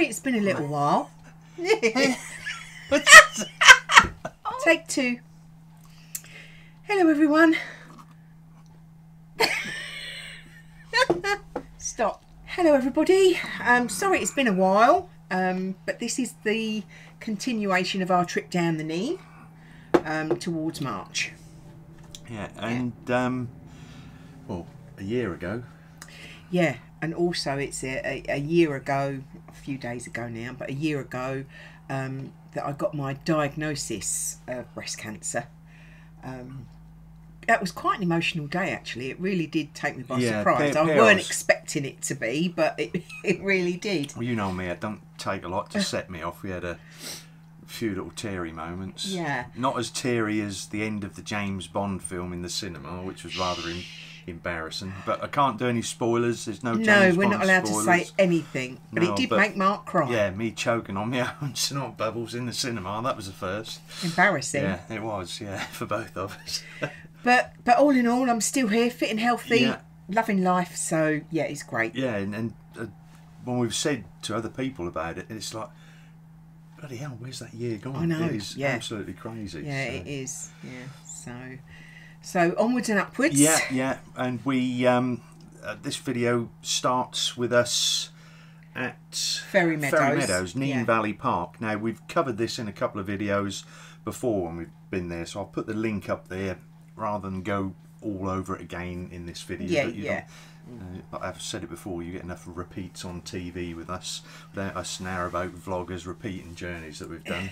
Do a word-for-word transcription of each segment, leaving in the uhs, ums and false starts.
sorry it's been a little while. Take two. Hello, everyone. Stop. Hello, everybody. Um, sorry it's been a while, um, but this is the continuation of our trip down the Nene um, towards March. Yeah, and, yeah. Um, well, a year ago. Yeah, and also it's a, a, a year ago, a few days ago now, but a year ago um, that I got my diagnosis of breast cancer. Um, that was quite an emotional day, actually. It really did take me by yeah, surprise. Pair, I weren't off. expecting it to be, but it, it really did. Well, you know me, it don't take a lot to set me off. We had a few little teary moments. Yeah. Not as teary as the end of the James Bond film in the cinema, which was rather in embarrassing, but I can't do any spoilers. There's no James No, we're Bond not allowed spoilers. to say anything, but no, it did but, make Mark cry. Yeah, me choking on my own snot bubbles in the cinema, that was the first. Embarrassing. Yeah, it was, yeah, for both of us. but but all in all, I'm still here, fit and healthy, yeah. loving life, so yeah, it's great. Yeah, and, and uh, when we've said to other people about it, it's like, bloody hell, where's that year gone? I know, It is yeah. absolutely crazy. Yeah, so. it is, yeah, so... So onwards and upwards. Yeah, yeah, and we um, uh, this video starts with us at Ferry Meadows, Ferry Meadows, Nene yeah. Valley Park. Now we've covered this in a couple of videos before when we've been there, so I'll put the link up there rather than go all over it again in this video. Yeah, but you yeah. Uh, I've said it before. You get enough repeats on T V with us, without us narrowboat vloggers repeating journeys that we've done.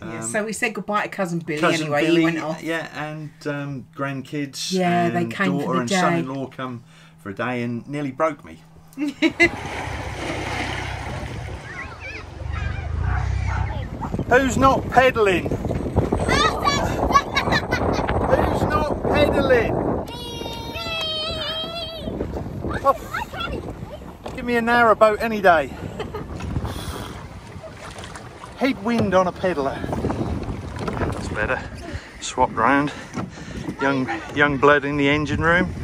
Yeah, um, so we said goodbye to Cousin Billy Cousin anyway, Billy, he went off. Yeah, and um, grandkids yeah, and they came daughter for the and son-in-law come for a day and nearly broke me. Who's not pedalling? Who's not pedalling? Oh, give me a narrowboat any day. Heat wind on a pedaler. That's better. Swapped round. Young, young blood in the engine room.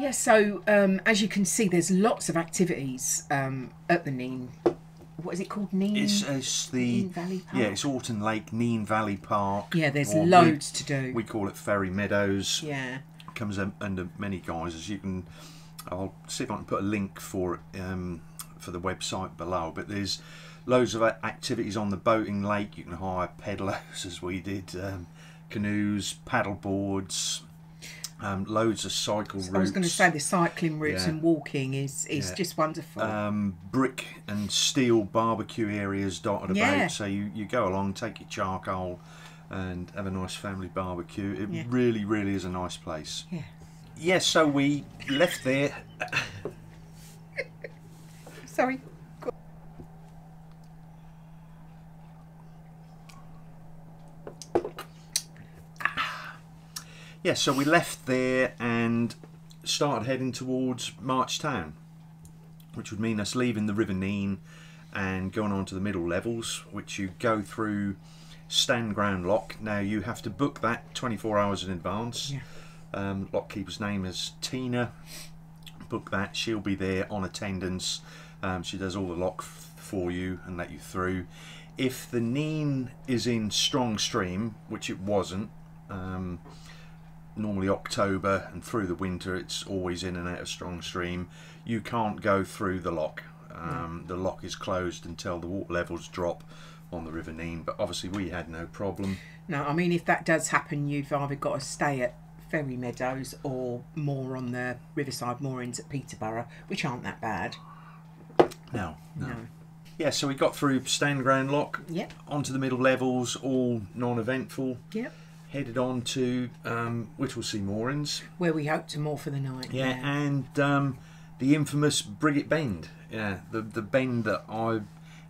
Yeah, so um, as you can see, there's lots of activities um, at the Nene. What is it called? Nene? It's, it's the Nene Valley Park. Yeah, it's Orton Lake, Nene Valley Park. Yeah, there's loads we, to do. We call it Ferry Meadows. Yeah. Comes under many guises. You can. I'll see if I can put a link for um, for the website below, but there's loads of activities on the boating lake. You can hire pedalers as we did, um, canoes, paddle boards, um, loads of cycle routes. I was going to say the cycling routes yeah. and walking is, is yeah. just wonderful. Um, brick and steel barbecue areas dotted yeah. about, so you, you go along, take your charcoal and have a nice family barbecue. It yeah. really, really is a nice place. Yeah. Yes, yeah, so we left there. Sorry. Go. Yeah, so we left there and started heading towards March Town, which would mean us leaving the River Nene and going on to the middle levels, which you go through Standground Lock. Now you have to book that twenty-four hours in advance. Yeah. Um, Lockkeeper's name is Tina. Book that. She'll be there on attendance. Um, she does all the lock f for you and let you through. If the Nene is in strong stream, which it wasn't, um, normally October and through the winter, it's always in and out of strong stream. You can't go through the lock. Um, no. The lock is closed until the water levels drop on the River Nene. But obviously, we had no problem. No, I mean, if that does happen, you've either got to stay at Ferry Meadows or more on the Riverside Moorings at Peterborough, which aren't that bad. No, no. no. Yeah, so we got through Standground Lock, yep. onto the middle levels, all non-eventful. Yep. Headed on to um, Whittlesey Moorings. Where we hope to moor for the night. Yeah, yeah. and um, the infamous Briggate Bend. Yeah, the, the bend that I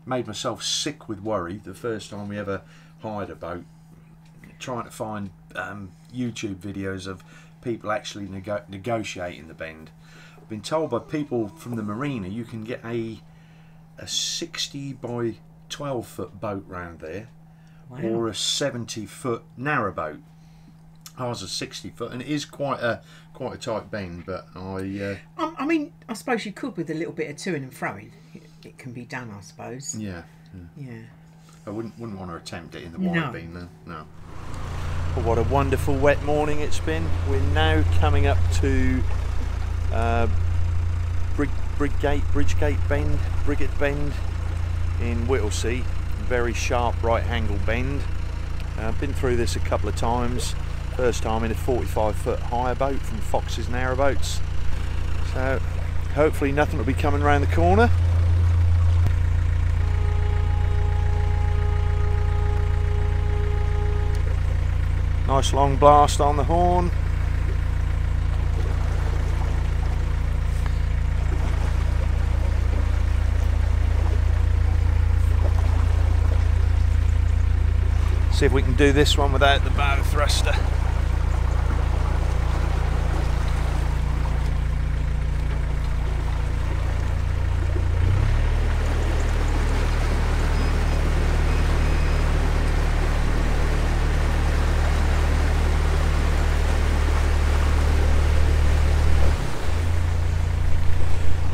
made myself sick with worry the first time we ever hired a boat. Trying to find um, YouTube videos of people actually nego negotiating the bend. I've been told by people from the marina you can get a a sixty by twelve foot boat round there, wow. or a seventy foot narrowboat. Ours are sixty foot, and it is quite a quite a tight bend, but I... Uh, um, I mean, I suppose you could with a little bit of to-ing and fro-ing. It, it can be done, I suppose. Yeah. Yeah. yeah. I wouldn't wouldn't want to attempt it in the wide no. beam, though. No. Well, what a wonderful wet morning it's been. We're now coming up to uh, Brig Briggate, Briggate Bend, Briggate Bend in Whittlesey. Very sharp right-angle bend. Uh, been through this a couple of times. First time in a forty-five foot hire boat from Fox's Narrowboats. So hopefully nothing will be coming around the corner. Nice long blast on the horn. See if we can do this one without the bow thruster.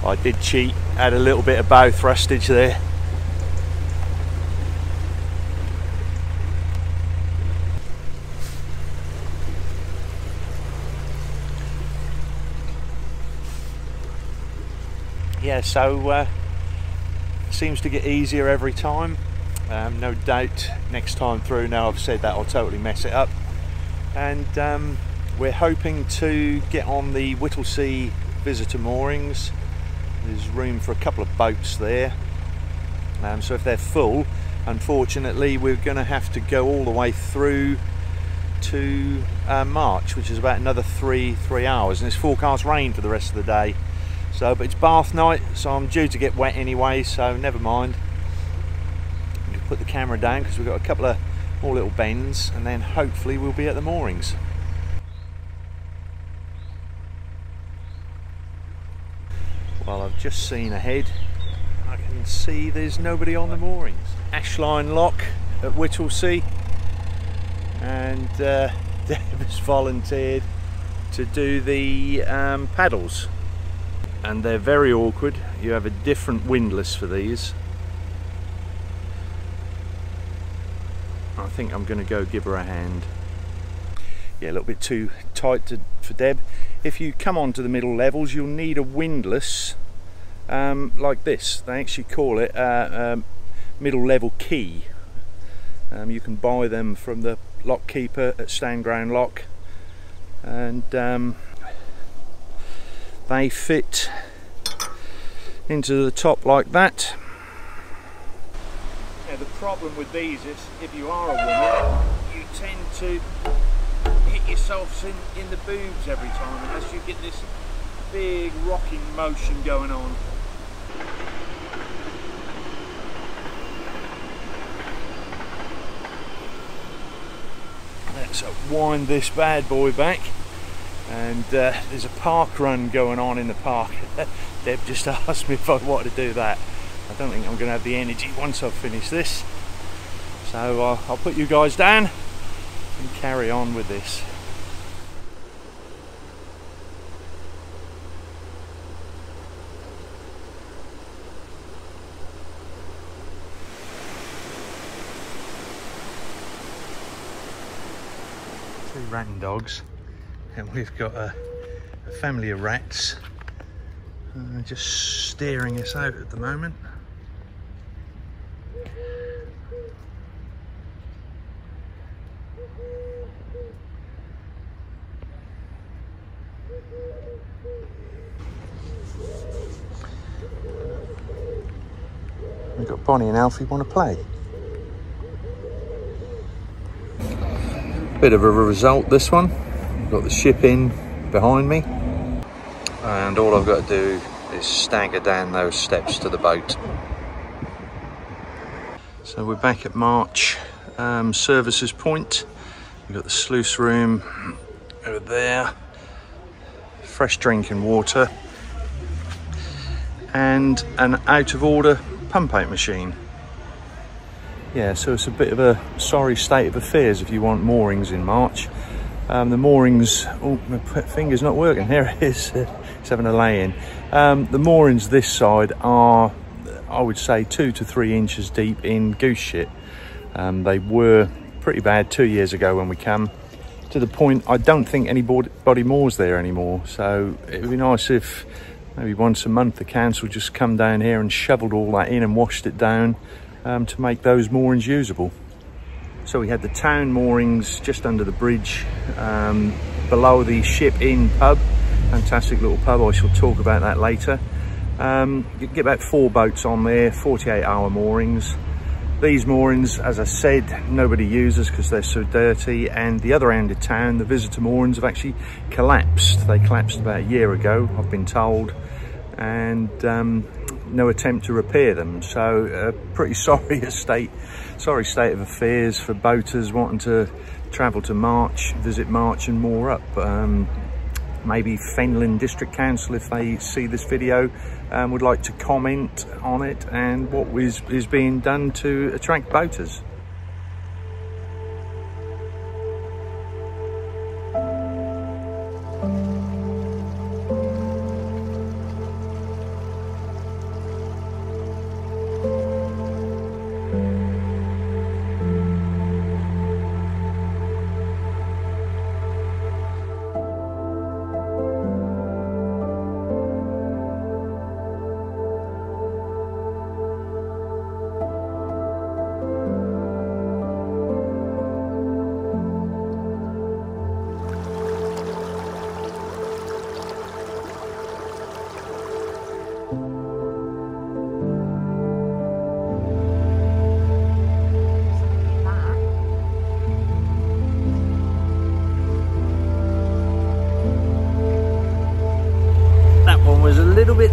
I did cheat, add a little bit of bow thrustage there. Yeah, so uh, seems to get easier every time. Um, no doubt next time through, now I've said that, I'll totally mess it up. And um, we're hoping to get on the Whittlesey Visitor Moorings. There's room for a couple of boats there. Um, so if they're full, unfortunately, we're going to have to go all the way through to uh, March, which is about another three, three hours. And it's forecast rain for the rest of the day. So, but it's bath night, so I'm due to get wet anyway, so never mind. I'm gonna put the camera down because we've got a couple of more little bends, and then hopefully we'll be at the moorings. Well, I've just seen ahead, and I can see there's nobody on the moorings. Ashline Lock at Whittlesey, and uh, Dave has volunteered to do the um, paddles. And they're very awkward. You have a different windlass for these. I think I'm going to go give her a hand. Yeah, a little bit too tight to, for Deb. If you come onto the middle levels, you'll need a windlass um, like this. They actually call it a, a middle level key. Um, you can buy them from the lock keeper at Standground Lock, and um, they fit into the top like that. Now the problem with these is, if you are a woman, you tend to hit yourself in, in the boobs every time, unless you get this big rocking motion going on. Let's wind this bad boy back. And uh, there's a park run going on in the park. Deb just asked me if I wanted to do that. I don't think I'm going to have the energy once I've finished this. So uh, I'll put you guys down and carry on with this. Two ratting dogs. And we've got a, a family of rats uh, just staring us out at the moment. We've got Bonnie and Alfie want to play. Bit of a result this one. Got the ship in behind me, and all I've got to do is stagger down those steps to the boat. So we're back at March um, services point. We've got the sluice room over there, fresh drink and water, and an out of order pump out machine. Yeah, so it's a bit of a sorry state of affairs if you want moorings in March. Um, the moorings, oh, my finger's not working, there it is, it's having a lay-in. Um, the moorings this side are, I would say, two to three inches deep in goose shit. Um, they were pretty bad two years ago when we came, to the point I don't think anybody moors there anymore, so it would be nice if maybe once a month the council just come down here and shoveled all that in and washed it down um, to make those moorings usable. So we had the town moorings just under the bridge, um, below the Ship Inn pub, fantastic little pub, I shall talk about that later. Um, you can get about four boats on there, forty-eight hour moorings. These moorings, as I said, nobody uses because they're so dirty, and the other end of town, the visitor moorings have actually collapsed. They collapsed about a year ago, I've been told, and um, no attempt to repair them. So a pretty sorry estate, sorry state of affairs for boaters wanting to travel to March, visit March and moor up. Um, maybe Fenland District Council, if they see this video, um, would like to comment on it and what is, is being done to attract boaters.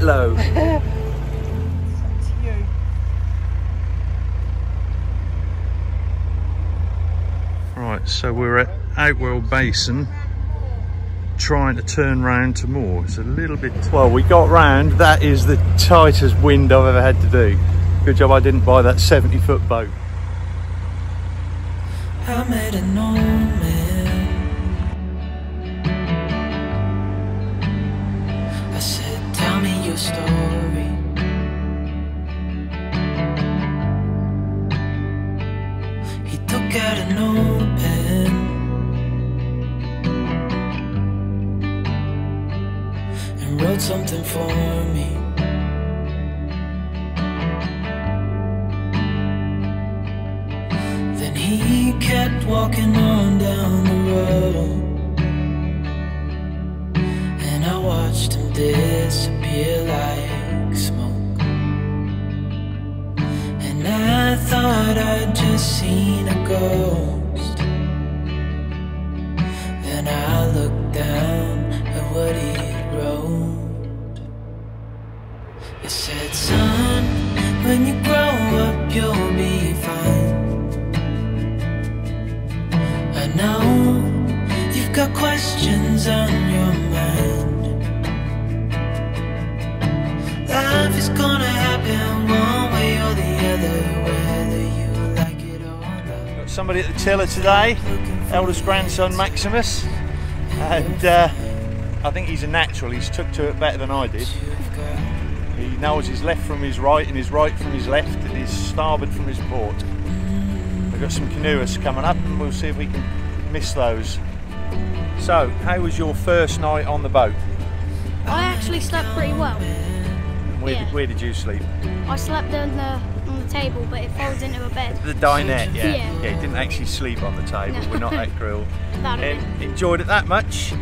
Low. Right, so we're at Outwell Basin trying to turn round to moor. It's a little bit... Well, we got round. That is the tightest wind I've ever had to do. Good job I didn't buy that seventy foot boat. I made an old man. Story. He took out an old pen and wrote something for me. Then he kept walking on down the road, and I watched him disappear like smoke. And I thought I'd just seen a ghost. Then I looked down at what he wrote. It said, son, when you grow up you'll be fine. I know you've got questions on your mind. Life is gonna happen one way or the other, whether you like it or not. Got somebody at the tiller today, eldest grandson Maximus, and uh, I think he's a natural. He's took to it better than I did. He knows his left from his right and his right from his left and his starboard from his port. We've got some canoeists coming up and we'll see if we can miss those. So, how was your first night on the boat? I actually slept pretty well. Where, yeah. did, where did you sleep? I slept on the, on the table, but it folds into a bed. The dinette, yeah. Yeah, yeah, didn't actually sleep on the table. No. We're not at grill. Enjoyed it that much.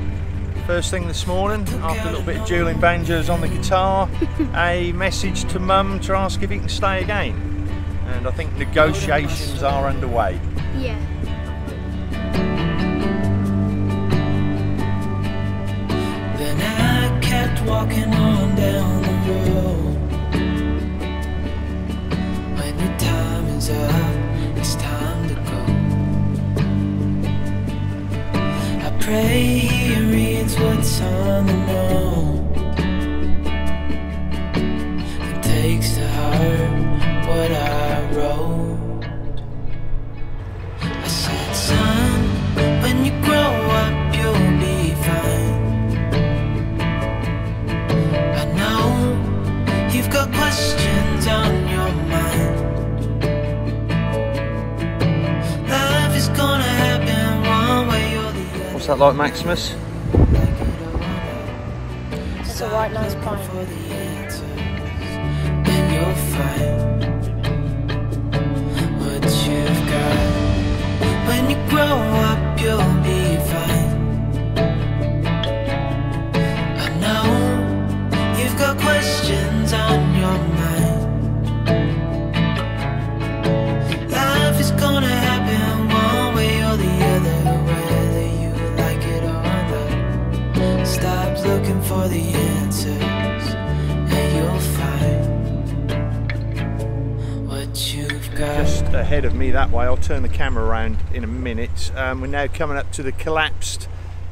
First thing this morning, after a little bit of dueling banjos on the guitar, a message to Mum to ask if he can stay again. And I think negotiations are underway. Yeah. Then I kept walking on down the when your time is up, it's time to go. I pray he reads what's on the note and takes to heart what I wrote. I said, son, when you grow up questions on your mind. Life is gonna happen one way or the other. What's that like, Maximus? It's a white nice pine. Then you'll find what you've got. When you grow up, you'll be fine. I know you've got questions on your mind. Life is gonna happen one way or the other, whether you like it or not. Stop looking for the answers, and you'll find what you've got. Just ahead of me that way, I'll turn the camera around in a minute. Um, we're now coming up to the collapsed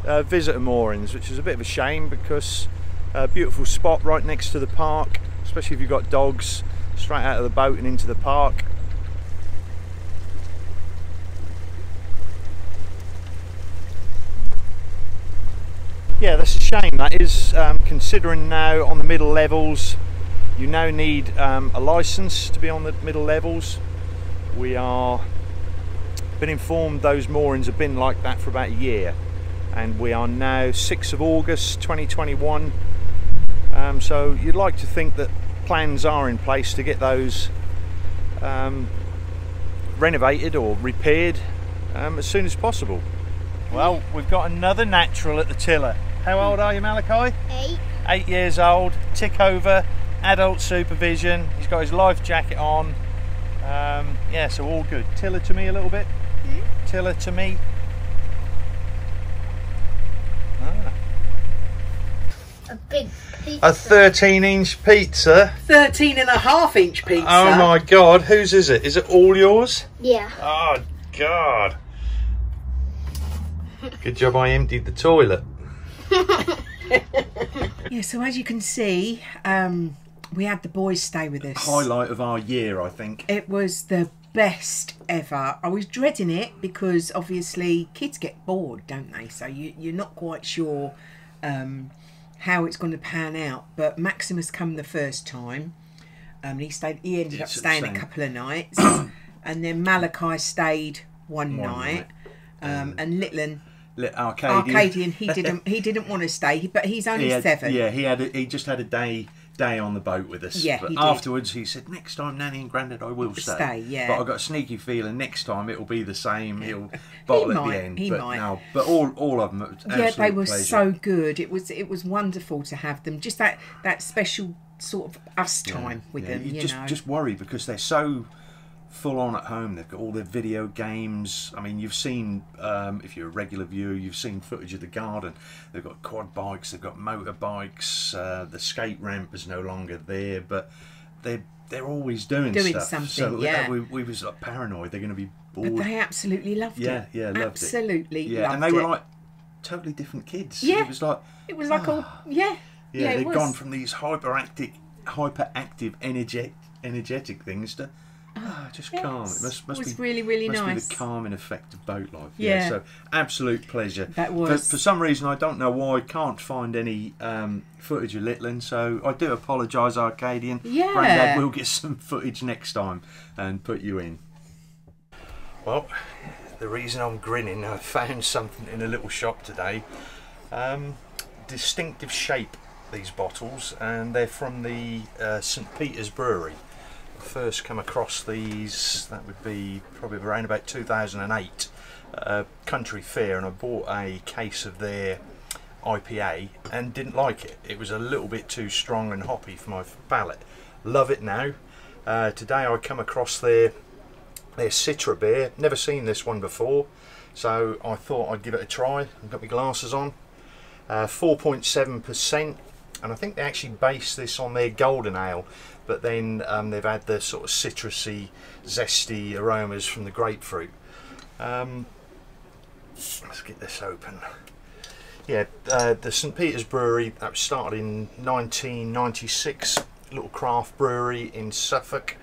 uh, visitor moorings, which is a bit of a shame because a beautiful spot right next to the park, especially if you've got dogs, straight out of the boat and into the park. Yeah, that's a shame, that is, um, considering now on the middle levels you now need um, a licence to be on the middle levels. We are been informed those moorings have been like that for about a year, and we are now sixth of August twenty twenty-one, um, so you'd like to think that plans are in place to get those um, renovated or repaired um, as soon as possible. Well, we've got another natural at the tiller. How old are you, Malachi? Eight. Eight years old, tick over, adult supervision, he's got his life jacket on. Um, yeah, so all good. Tiller to me a little bit. Mm. Tiller to me. Ah. A big pizza. A thirteen inch pizza. thirteen and a half inch pizza. Oh my God, whose is it? Is it all yours? Yeah. Oh God. Good job I emptied the toilet. Yeah, so as you can see, um, we had the boys stay with us. Highlight of our year, I think. It was the best ever. I was dreading it because obviously kids get bored, don't they? So you, you're not quite sure um, how it's going to pan out. But Maximus came the first time. Um, he stayed. He ended up staying a couple of nights, and then Malachi stayed one, one night, night. Um, and Littlin. Arcadian. Arcadian. He didn't. He didn't want to stay, but he's only he had, seven. Yeah, he had. A, he just had a day. day on the boat with us, yeah, but he afterwards did. He said, next time Nanny and Grandad I will stay, stay yeah. But I've got a sneaky feeling next time it'll be the same, he'll bottle he at might, the end, he but, might. No, but all, all of them, yeah, they were pleasure. So good, it was it was wonderful to have them, just that, that special sort of us time, yeah, with yeah. them, you, you just, know. Just worry because they're so full on at home, they've got all their video games. I mean, you've seen, um, if you're a regular viewer, you've seen footage of the garden. They've got quad bikes, they've got motorbikes, uh, the skate ramp is no longer there, but they're, they're always doing, doing stuff. Something, so yeah. we, we was like paranoid, they're going to be bored. But they absolutely loved yeah, it. Yeah, yeah, loved absolutely it. Absolutely yeah. loved it. And they it. were like totally different kids. Yeah. It was like, it was like oh. all, yeah. Yeah, yeah they'd gone from these hyperactive, hyperactive energetic, energetic things to, oh, just yes. calm. It must, must it was be really, really must nice. Be the calming effect of boat life. Yeah. yeah so absolute pleasure. That was. For, for some reason, I don't know why. I can't find any um, footage of Littlin, so I do apologise, Arcadian. Yeah. Grandad will get some footage next time and put you in. Well, the reason I'm grinning, I found something in a little shop today. Um, distinctive shape. These bottles, and they're from the uh, St Peter's Brewery. First come across these, that would be probably around about two thousand eight, uh, country fair, and I bought a case of their I P A and didn't like it. It was a little bit too strong and hoppy for my palate. Love it now. Uh, today I come across their their Citra beer. Never seen this one before, so I thought I'd give it a try. I've got my glasses on. four point seven percent, and I think they actually base this on their golden ale. But then um, they've had the sort of citrusy, zesty aromas from the grapefruit. Um, let's get this open. Yeah, uh, the St Peter's Brewery, that was started in nineteen ninety-six, a little craft brewery in Suffolk.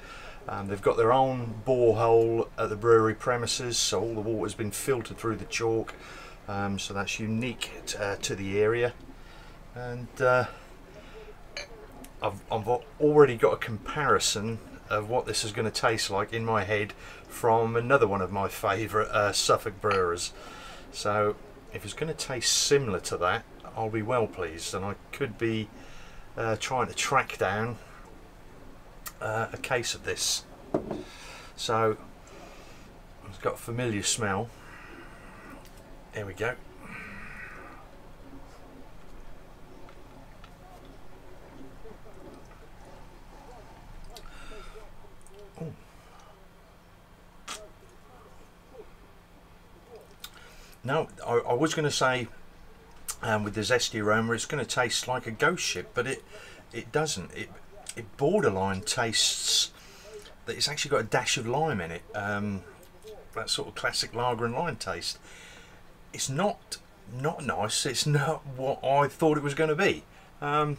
Um, they've got their own borehole at the brewery premises, so all the water's been filtered through the chalk. Um, so that's unique uh, to the area. And uh, I've, I've already got a comparison of what this is going to taste like in my head from another one of my favourite uh, Suffolk brewers. So if it's going to taste similar to that, I'll be well pleased, and I could be uh, trying to track down uh, a case of this. So it's got a familiar smell. There we go. Ooh. Now, I, I was going to say um, with the zesty aroma it's going to taste like a Ghost Ship, but it it doesn't. It, it borderline tastes that it's actually got a dash of lime in it, um, that sort of classic lager and lime taste. It's not not nice. It's not what I thought it was going to be. Um,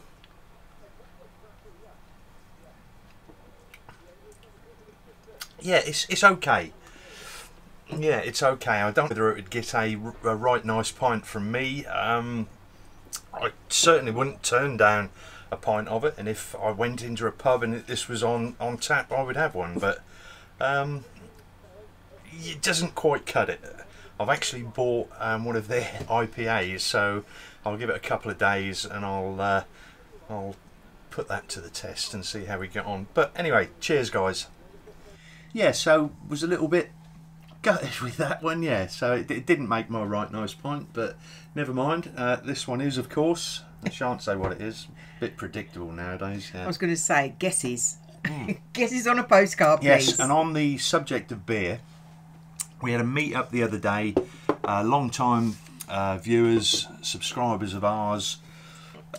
yeah, it's it's okay. Yeah, it's okay. I don't know whether it would get a, a right nice pint from me. Um, I certainly wouldn't turn down a pint of it, and if I went into a pub and this was on on tap, I would have one. But um, it doesn't quite cut it. I've actually bought um, one of their I P As, so I'll give it a couple of days and I'll uh, I'll put that to the test and see how we get on. But anyway, cheers guys. Yeah, so was a little bit gutted with that one. Yeah, so it, it didn't make my right nice pint, but never mind. Uh, this one is, of course. I shan't say what it is. A bit predictable nowadays. Yeah. I was going to say guesses. Mm. Guesses on a postcard, please. Yes, and on the subject of beer, we had a meet up the other day. Uh, long time uh, viewers, subscribers of ours,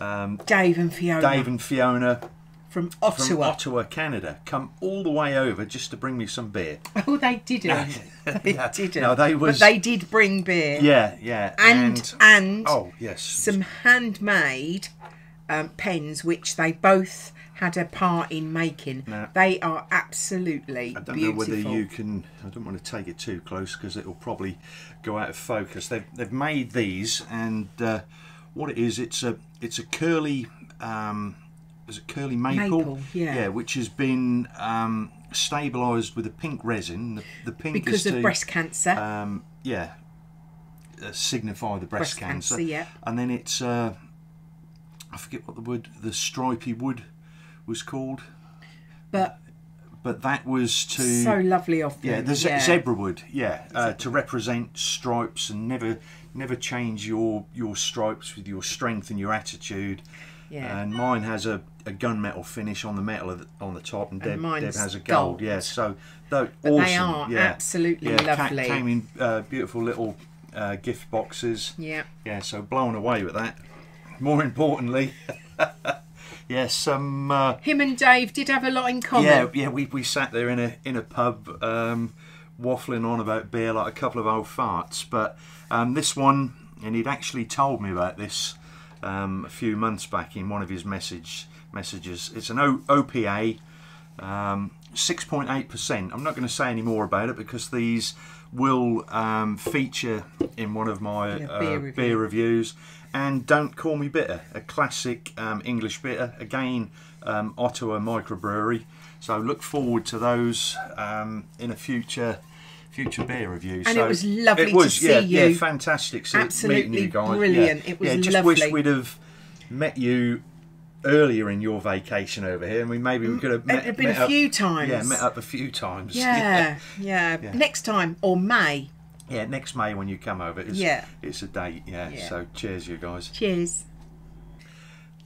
um, Dave and Fiona. Dave and Fiona from Ottawa, from Ottawa, Canada, come all the way over just to bring me some beer. Oh, they didn't. they yeah. didn't. No, they was. But they did bring beer. Yeah, yeah. And and, and oh yes, some handmade um, pens which they both had a part in making. Now, they are absolutely I don't beautiful. know whether you can, I don't want to take it too close because it'll probably go out of focus. They've, they've made these, and uh, what it is, it's a it's a curly, um, is it curly maple? Maple, yeah. Yeah, which has been um, stabilised with a pink resin. The, the pink because is of to, breast cancer. Um, yeah, uh, signify the breast, breast cancer. cancer. Yeah. And then it's, uh, I forget what the wood, the stripy wood was called, but but that was to so lovely of them. Yeah, the ze yeah. zebra wood. Yeah, uh, to represent stripes, and never never change your your stripes with your strength and your attitude. Yeah, and mine has a, a gunmetal finish on the metal of the, on the top, and, and Deb, Deb has a gold. gold. Yeah, so though awesome. They are yeah. absolutely yeah, lovely. Came in uh, beautiful little uh, gift boxes. Yeah, yeah. So blown away with that. More importantly. Yes, um, uh, him and Dave did have a lot in common. Yeah, yeah, we, we sat there in a in a pub, um, waffling on about beer like a couple of old farts. But um, this one, and he'd actually told me about this um, a few months back in one of his message messages. It's an o OPA, um, six point eight percent. I'm not going to say any more about it because these will um, feature in one of my yeah, beer, uh, review. beer reviews. And Don't Call Me Bitter, a classic um, English bitter, again, um, Ottawa Microbrewery. So look forward to those um, in a future future beer review. And so it was lovely it was, to yeah, see you. Yeah, fantastic see, Absolutely meeting you guys. Brilliant. Yeah. It was yeah, just lovely. Just wish we'd have met you earlier in your vacation over here, and we maybe we could have met, been met a up, few times. Yeah, met up a few times. Yeah, yeah. yeah. yeah. Next time, or May. Yeah, next May when you come over, it's, yeah. it's a date, yeah. yeah. So cheers, you guys. Cheers.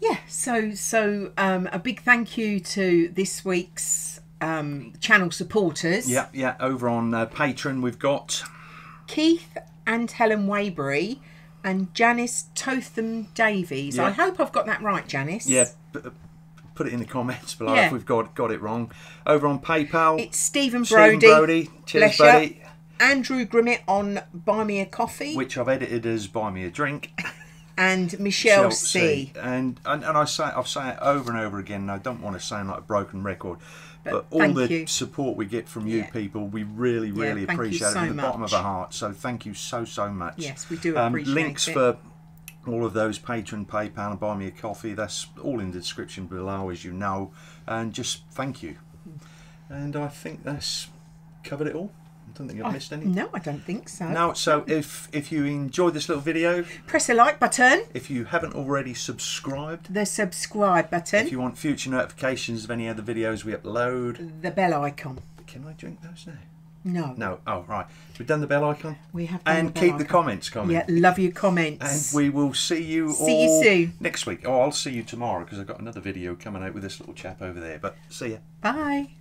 Yeah, so so um, a big thank you to this week's um, channel supporters. Yeah, yeah, over on uh, Patreon we've got Keith and Helen Waybury and Janice Totham-Davies. Yeah. I hope I've got that right, Janice. Yeah, put it in the comments below yeah. if we've got, got it wrong. Over on PayPal, it's Stephen Brody. Stephen Brody. Cheers, Bless buddy. You. Andrew Grimmett on Buy Me a Coffee, which I've edited as Buy Me a Drink, and Michelle, Michelle C. C. And, and and I say I've say it over and over again. And I don't want to sound like a broken record, but, but all the you. support we get from you yeah. people, we really really yeah, appreciate it so from the much. bottom of our heart. So thank you so so much. Yes, we do um, appreciate links it. Links for all of those, Patreon, PayPal and Buy Me a Coffee, that's all in the description below, as you know, and just thank you. And I think that's covered it all. I don't think I've I, missed any. No, I don't think so. No, so if, if you enjoyed this little video, press the like button. If you haven't already subscribed, the subscribe button. If you want future notifications of any other videos we upload, the bell icon. Can I drink those now? No. No. Oh, right. We've done the bell icon. We have done And the bell keep icon. The comments coming. Yeah, love your comments. And we will see you see all you soon. Next week. Oh, I'll see you tomorrow because I've got another video coming out with this little chap over there. But see ya. Bye.